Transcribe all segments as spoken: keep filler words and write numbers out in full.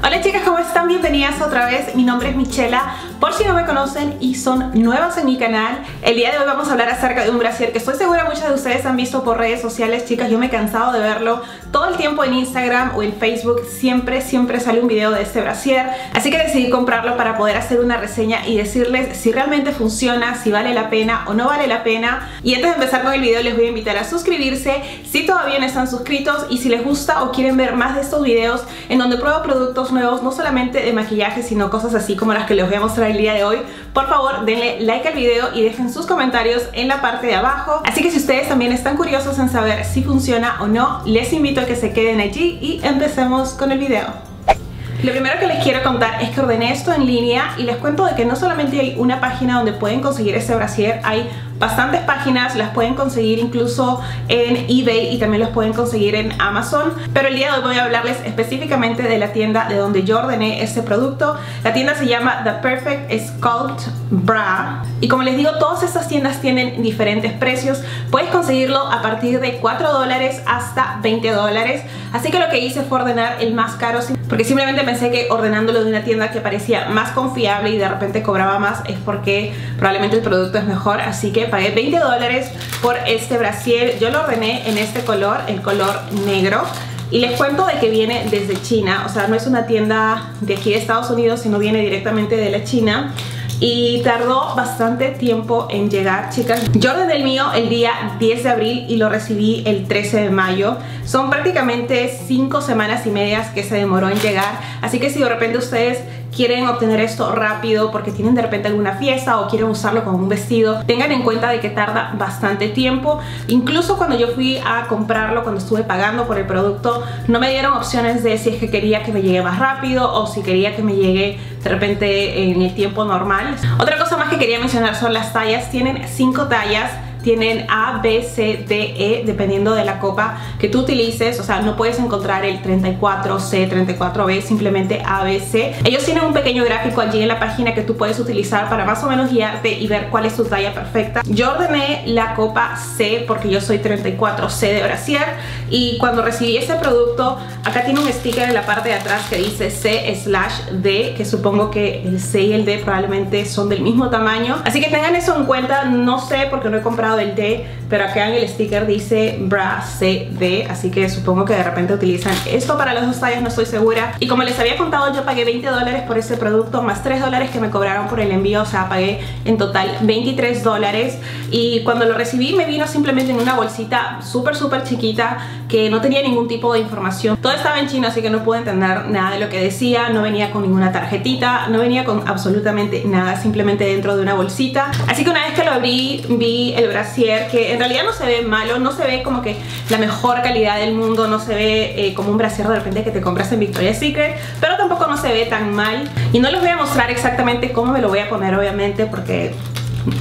Hola chicas, ¿cómo están? Bienvenidas otra vez, mi nombre es Michela, por si no me conocen y son nuevas en mi canal. El día de hoy vamos a hablar acerca de un brasier que estoy segura muchas de ustedes han visto por redes sociales. Chicas, yo me he cansado de verlo todo el tiempo en Instagram o en Facebook, siempre, siempre sale un video de este brasier. Así que decidí comprarlo para poder hacer una reseña y decirles si realmente funciona, si vale la pena o no vale la pena. Y antes de empezar con el video les voy a invitar a suscribirse si todavía no están suscritos y si les gusta o quieren ver más de estos videos en donde pruebo productos nuevos, no solamente de maquillaje sino cosas así como las que les voy a mostrar el día de hoy. Por favor denle like al video y dejen sus comentarios en la parte de abajo. Así que si ustedes también están curiosos en saber si funciona o no, les invito a que se queden allí y empecemos con el video. Lo primero que les quiero contar es que ordené esto en línea y les cuento de que no solamente hay una página donde pueden conseguir este brasier, hay bastantes páginas, las pueden conseguir incluso en eBay y también los pueden conseguir en Amazon, pero el día de hoy voy a hablarles específicamente de la tienda de donde yo ordené este producto. La tienda se llama The Perfect Sculpt Bra y como les digo, todas estas tiendas tienen diferentes precios, puedes conseguirlo a partir de cuatro dólares hasta veinte dólares, así que lo que hice fue ordenar el más caro porque simplemente pensé que ordenándolo de una tienda que parecía más confiable y de repente cobraba más es porque probablemente el producto es mejor, así que pagué veinte dólares por este brasier. Yo lo ordené en este color, el color negro, y les cuento de que viene desde China, o sea no es una tienda de aquí de Estados Unidos sino viene directamente de la China. Y tardó bastante tiempo en llegar, chicas. Yo ordené el mío el día diez de abril y lo recibí el trece de mayo. Son prácticamente cinco semanas y medias que se demoró en llegar. Así que si de repente ustedes quieren obtener esto rápido porque tienen de repente alguna fiesta o quieren usarlo como un vestido, tengan en cuenta de que tarda bastante tiempo. Incluso cuando yo fui a comprarlo, cuando estuve pagando por el producto, no me dieron opciones de si es que quería que me llegue más rápido o si quería que me llegue de repente en el tiempo normal. Otra cosa más que quería mencionar son las tallas. Tienen cinco tallas. Tienen A, B, C, D, E, dependiendo de la copa que tú utilices. O sea, no puedes encontrar el treinta y cuatro C, treinta y cuatro B, simplemente A, B, C. Ellos tienen un pequeño gráfico allí en la página que tú puedes utilizar para más o menos guiarte y ver cuál es tu talla perfecta. Yo ordené la copa C porque yo soy treinta y cuatro C de brasier y cuando recibí este producto, acá tiene un sticker en la parte de atrás que dice C slash D, que supongo que el C y el D probablemente son del mismo tamaño. Así que tengan eso en cuenta, no sé porque no he comprado del D, pero acá en el sticker dice bra C D, así que supongo que de repente utilizan esto para los dos tallas, no estoy segura. Y como les había contado, yo pagué veinte dólares por ese producto más tres dólares que me cobraron por el envío, o sea pagué en total veintitrés dólares. Y cuando lo recibí me vino simplemente en una bolsita súper súper chiquita que no tenía ningún tipo de información, todo estaba en chino, así que no pude entender nada de lo que decía, no venía con ninguna tarjetita, no venía con absolutamente nada, simplemente dentro de una bolsita. Así que una vez que lo abrí vi el brasier, que en realidad no se ve malo, no se ve como que la mejor calidad del mundo, no se ve eh, como un brasier de repente que te compras en Victoria's Secret, pero tampoco no se ve tan mal. Y no les voy a mostrar exactamente cómo me lo voy a poner obviamente porque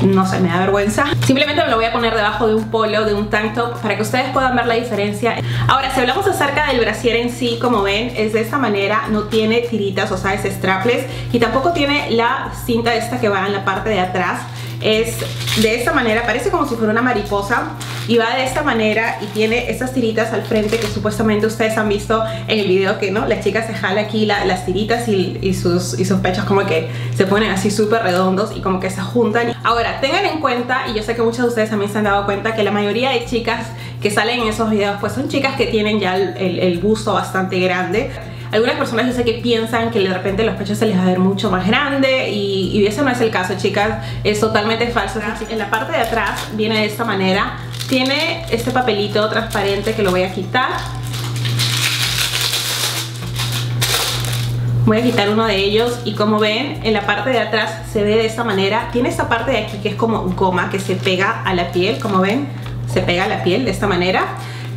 no sé, me da vergüenza. Simplemente me lo voy a poner debajo de un polo, de un tank top, para que ustedes puedan ver la diferencia. Ahora, si hablamos acerca del brasier en sí, como ven, es de esta manera, no tiene tiritas, o sea, es strapless, y tampoco tiene la cinta esta que va en la parte de atrás. Es de esta manera, parece como si fuera una mariposa y va de esta manera y tiene estas tiritas al frente que supuestamente ustedes han visto en el video, que no, la chica se jala aquí la, las tiritas y, y, sus, y sus pechos como que se ponen así súper redondos y como que se juntan. Ahora, tengan en cuenta, y yo sé que muchos de ustedes también se han dado cuenta, que la mayoría de chicas que salen en esos videos pues son chicas que tienen ya el, el, el busto bastante grande. Algunas personas yo sé que piensan que de repente los pechos se les va a ver mucho más grande y, y ese no es el caso, chicas, es totalmente falso. En la parte de atrás viene de esta manera, tiene este papelito transparente que lo voy a quitar. Voy a quitar uno de ellos y como ven en la parte de atrás se ve de esta manera, tiene esta parte de aquí que es como goma que se pega a la piel, como ven, se pega a la piel de esta manera.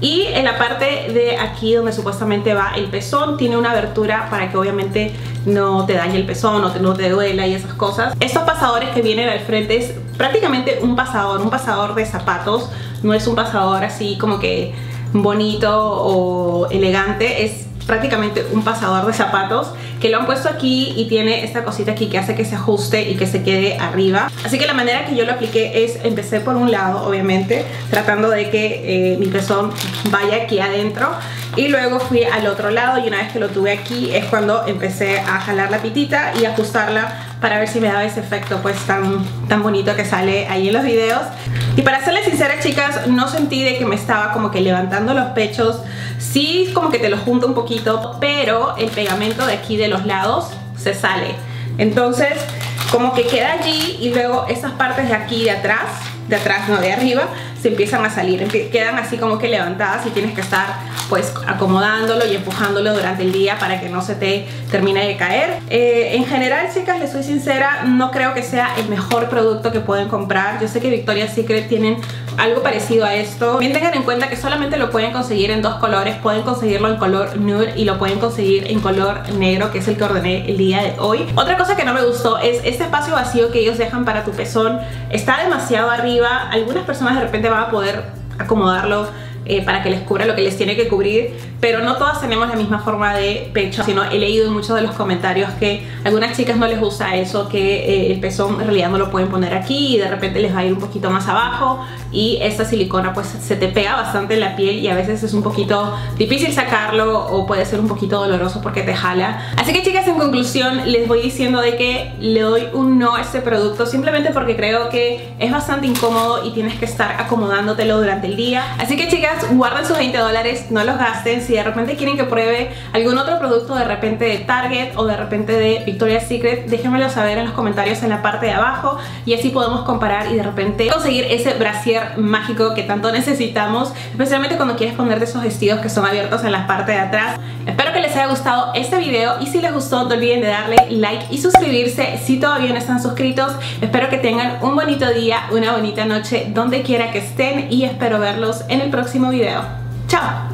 Y en la parte de aquí donde supuestamente va el pezón, tiene una abertura para que obviamente no te dañe el pezón, no te, no te duela y esas cosas. Estos pasadores que vienen al frente es prácticamente un pasador, un pasador de zapatos. No es un pasador así como que bonito o elegante, es prácticamente un pasador de zapatos que lo han puesto aquí y tiene esta cosita aquí que hace que se ajuste y que se quede arriba. Así que la manera que yo lo apliqué es, empecé por un lado obviamente, tratando de que eh, mi pezón vaya aquí adentro y luego fui al otro lado, y una vez que lo tuve aquí es cuando empecé a jalar la pitita y ajustarla para ver si me daba ese efecto pues tan, tan bonito que sale ahí en los videos. Y para serles sinceras, chicas, no sentí de que me estaba como que levantando los pechos. Sí, como que te los junta un poquito, pero el pegamento de aquí de los lados se sale. Entonces como que queda allí, y luego estas partes de aquí de atrás, de atrás no, de arriba, se empiezan a salir, quedan así como que levantadas, y tienes que estar pues acomodándolo y empujándolo durante el día para que no se te termine de caer. Eh, en general, chicas, les soy sincera, no creo que sea el mejor producto que pueden comprar. Yo sé que Victoria's Secret tienen algo parecido a esto. También tengan en cuenta que solamente lo pueden conseguir en dos colores. Pueden conseguirlo en color nude y lo pueden conseguir en color negro, que es el que ordené el día de hoy. Otra cosa que no me gustó es este espacio vacío que ellos dejan para tu pezón. Está demasiado arriba. Algunas personas de repente van a poder acomodarlo Eh, para que les cubra lo que les tiene que cubrir, pero no todas tenemos la misma forma de pecho, sino he leído en muchos de los comentarios que a algunas chicas no les gusta eso, que eh, el pezón en realidad no lo pueden poner aquí y de repente les va a ir un poquito más abajo, y esta silicona pues se te pega bastante en la piel y a veces es un poquito difícil sacarlo, o puede ser un poquito doloroso porque te jala. Así que, chicas, en conclusión les voy diciendo de que le doy un no a este producto, simplemente porque creo que es bastante incómodo y tienes que estar acomodándotelo durante el día. Así que, chicas, guarden sus veinte dólares, no los gasten. Si de repente quieren que pruebe algún otro producto de repente de Target o de repente de Victoria's Secret, déjenmelo saber en los comentarios en la parte de abajo, y así podemos comparar y de repente conseguir ese brasier mágico que tanto necesitamos, especialmente cuando quieres ponerte esos vestidos que son abiertos en la parte de atrás. Espero que les haya gustado este video, y si les gustó no olviden de darle like y suscribirse si todavía no están suscritos. Espero que tengan un bonito día, una bonita noche, donde quiera que estén, y espero verlos en el próximo video. ¡Chao!